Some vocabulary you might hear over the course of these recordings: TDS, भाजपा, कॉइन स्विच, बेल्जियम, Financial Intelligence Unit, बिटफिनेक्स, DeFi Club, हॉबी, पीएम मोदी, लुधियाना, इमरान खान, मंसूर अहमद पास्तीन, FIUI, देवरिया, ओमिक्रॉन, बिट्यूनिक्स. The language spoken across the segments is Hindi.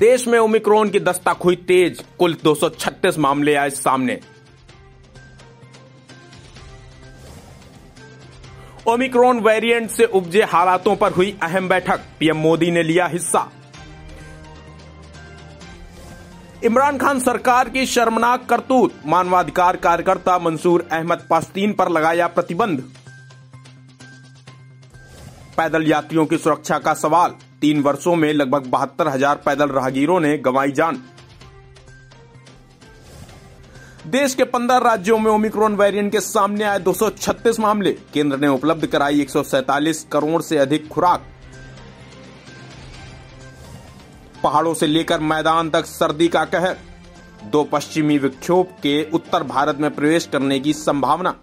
देश में ओमिक्रॉन की दस्तक हुई तेज, कुल 236 मामले आए सामने। ओमिक्रॉन वेरिएंट से उपजे हालातों पर हुई अहम बैठक, पीएम मोदी ने लिया हिस्सा। इमरान खान सरकार की शर्मनाक करतूत, मानवाधिकार कार्यकर्ता मंसूर अहमद पास्तीन पर लगाया प्रतिबंध। पैदल यात्रियों की सुरक्षा का सवाल, 3 वर्षों में लगभग 72,000 पैदल राहगीरों ने गंवाई जान। देश के 15 राज्यों में ओमिक्रॉन वेरिएंट के सामने आए 236 मामले, केंद्र ने उपलब्ध कराई 147 करोड़ से अधिक खुराक। पहाड़ों से लेकर मैदान तक सर्दी का कहर, 2 पश्चिमी विक्षोभ के उत्तर भारत में प्रवेश करने की संभावना।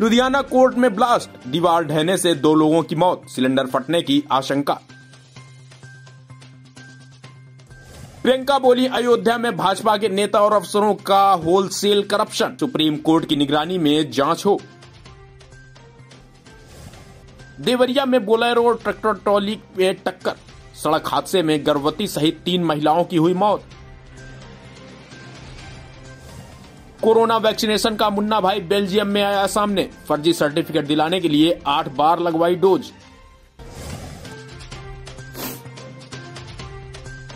लुधियाना कोर्ट में ब्लास्ट, दीवार ढहने से 2 लोगों की मौत, सिलेंडर फटने की आशंका। प्रियंका बोली अयोध्या में भाजपा के नेता और अफसरों का होलसेल करप्शन, सुप्रीम कोर्ट की निगरानी में जांच हो। देवरिया में बोलेरो ट्रैक्टर ट्रॉली में टक्कर, सड़क हादसे में गर्भवती सहित 3 महिलाओं की हुई मौत। कोरोना वैक्सीनेशन का मुन्ना भाई बेल्जियम में आया सामने, फर्जी सर्टिफिकेट दिलाने के लिए 8 बार लगवाई डोज।